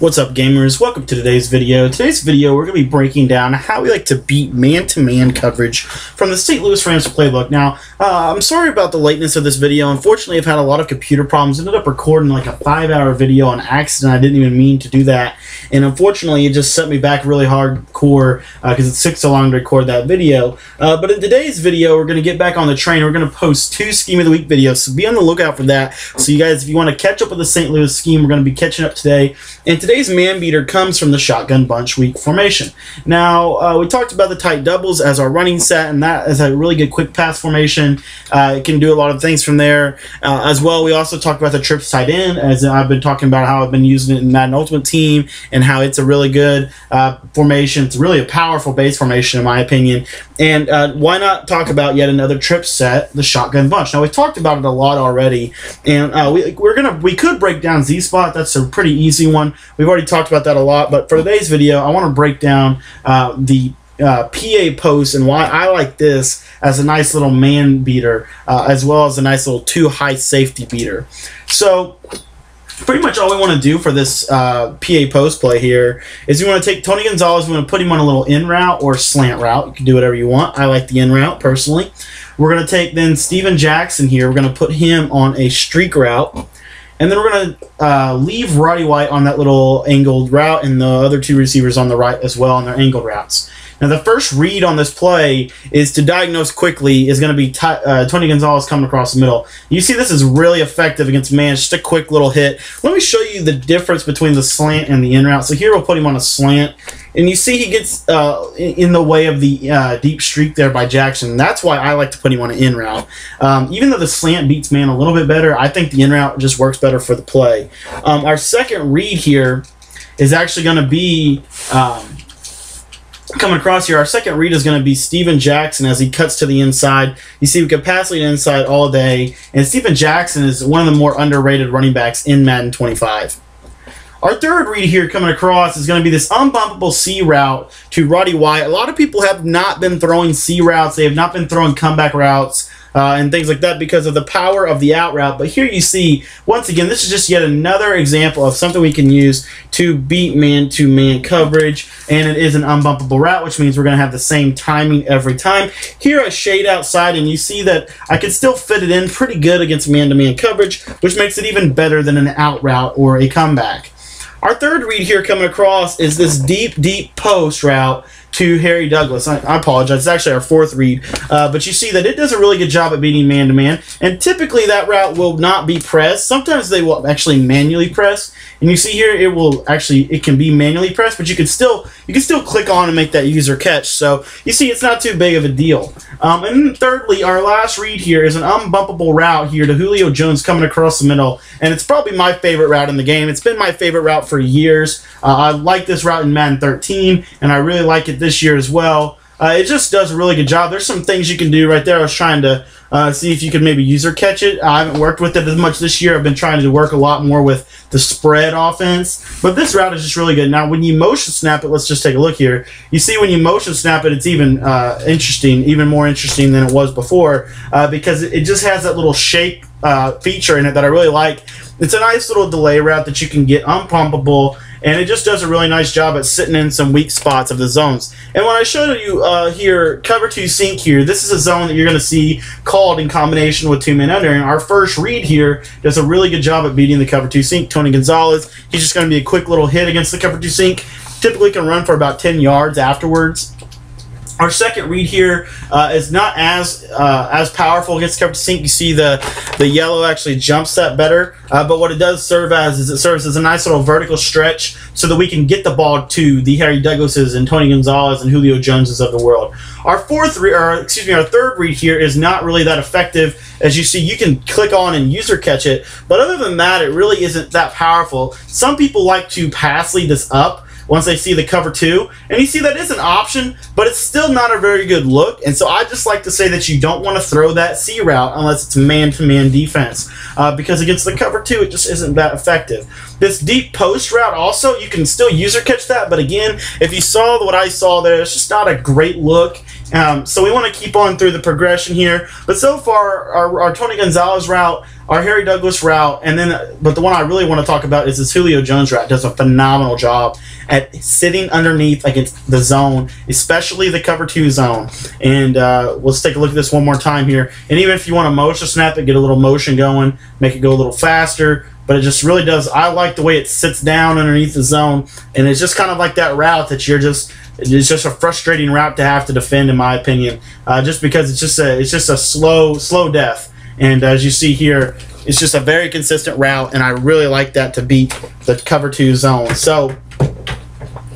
What's up, gamers? Welcome to today's video. Today's video, we're going to be breaking down how we like to beat man-to-man coverage from the St. Louis Rams playbook. Now, I'm sorry about the lateness of this video. Unfortunately, I've had a lot of computer problems. Ended up recording like a 5-hour video on accident. I didn't even mean to do that. And unfortunately, it just set me back really hardcore because it took so long to record that video. But in today's video, we're going to get back on the train. We're going to post 2 Scheme of the Week videos, so be on the lookout for that. So you guys, if you want to catch up with the St. Louis scheme, we're going to be catching up today. And today's man beater comes from the shotgun bunch weak formation. Now, we talked about the tight doubles as our running set, and that is a really good quick pass formation. It can do a lot of things from there. As well, we also talked about the trips tight end, as I've been talking about how I've been using it in Madden Ultimate Team and how it's a really good formation. It's really a powerful base formation, in my opinion. And why not talk about yet another trip set, the shotgun bunch? Now, we've talked about it a lot already, and we could break down Z-Spot. That's a pretty easy one. We've already talked about that a lot, but for today's video, I want to break down the PA post and why I like this as a nice little man beater, as well as a nice little 2-high safety beater. So pretty much all we want to do for this PA post play here is we want to take Tony Gonzalez, we want to put him on a little in route or slant route. You can do whatever you want. I like the in route personally. We're going to take then Steven Jackson here. We're going to put him on a streak route. And then we're going to leave Roddy White on that little angled route and the other 2 receivers on the right as well on their angled routes. Now, the first read on this play is to diagnose quickly is going to be Tony Gonzalez coming across the middle. You see this is really effective against man, just a quick little hit. Let me show you the difference between the slant and the in route. So here we'll put him on a slant. And you see he gets in the way of the deep streak there by Jackson. That's why I like to put him on an in route. Even though the slant beats man a little bit better, I think the in route just works better for the play. Our second read here is actually going to be coming across here. Our second read is going to be Steven Jackson as he cuts to the inside. You see we could pass lead inside all day. And Steven Jackson is one of the more underrated running backs in Madden 25. Our third read here coming across is going to be this unbumpable C route to Roddy White. A lot of people have not been throwing C routes. They have not been throwing comeback routes and things like that because of the power of the out route. But here you see, once again, this is just yet another example of something we can use to beat man-to-man coverage. And it is an unbumpable route, which means we're going to have the same timing every time. Here I shade outside, and you see that I can still fit it in pretty good against man-to-man coverage, which makes it even better than an out route or a comeback. Our third read here coming across is this deep post route to Harry Douglas. I apologize. It's actually our fourth read. But you see that it does a really good job at beating man-to-man. And typically that route will not be pressed. Sometimes they will actually manually press. And you see here it will actually, it can be manually pressed, but you can still click on and make that user catch. So you see it's not too big of a deal. And then thirdly, our last read here is an unbumpable route here to Julio Jones coming across the middle. And it's probably my favorite route in the game. It's been my favorite route for years. I like this route in Madden 13, and I really like it this year as well. It just does a really good job. There's some things you can do right there. I was trying to see if you could maybe user catch it. I haven't worked with it as much this year. I've been trying to work a lot more with the spread offense. But this route is just really good. Now, when you motion snap it, let's just take a look here. You see when you motion snap it, it's even interesting, even more interesting than it was before because it just has that little shake feature in it that I really like. It's a nice little delay route that you can get unpumpable. And it just does a really nice job at sitting in some weak spots of the zones. And when I show you here, cover 2 sink here, this is a zone that you're going to see called in combination with 2-man under. And our first read here does a really good job at beating the cover 2 sink. Tony Gonzalez, he's just going to be a quick little hit against the cover 2 sink. Typically can run for about 10 yards afterwards. Our second read here is not as powerful against cover 2 sink. You see the yellow actually jumps that better. But what it does serve as is it serves as a nice little vertical stretch so that we can get the ball to the Harry Douglases and Tony Gonzalez and Julio Joneses of the world. Our third read here is not really that effective. As you see, you can click on and user catch it. But other than that, it really isn't that powerful. Some people like to pass lead this up once they see the cover 2. And you see that is an option, but it's still not a very good look. And so I just like to say that you don't want to throw that C route unless it's man-to-man defense. Because against the cover 2, it just isn't that effective. This deep post route also, you can still user catch that. But again, if you saw what I saw there, it's just not a great look. So we want to keep on through the progression here. But so far, our Tony Gonzalez route our Harry Douglas route, and then, but the one I really want to talk about is this Julio Jones route. Does a phenomenal job at sitting underneath against the zone, especially the cover two zone. And let's take a look at this one more time here. And even if you want to motion snap it, get a little motion going, make it go a little faster. But it just really does. I like the way it sits down underneath the zone, and it's just kind of like that route that you're just. It's just a frustrating route to have to defend, in my opinion, just because it's just a slow death. And as you see here, it's just a very consistent route, and I really like that to beat the cover two zone. So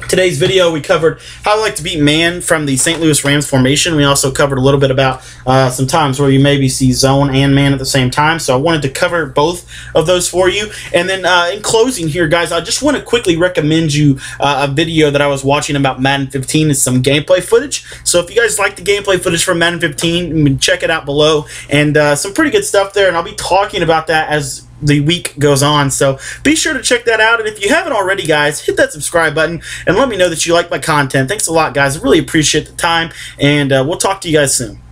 today's video, we covered how I like to beat man from the St. Louis Rams formation. We also covered a little bit about some times where you maybe see zone and man at the same time. So I wanted to cover both of those for you. And then in closing here, guys, I just want to quickly recommend you a video that I was watching about Madden 15 and some gameplay footage. So if you guys like the gameplay footage from Madden 15, check it out below. And some pretty good stuff there, and I'll be talking about that as the week goes on, so be sure to check that out. And if you haven't already, guys, hit that subscribe button and let me know that you like my content. Thanks a lot, guys. I really appreciate the time, and we'll talk to you guys soon.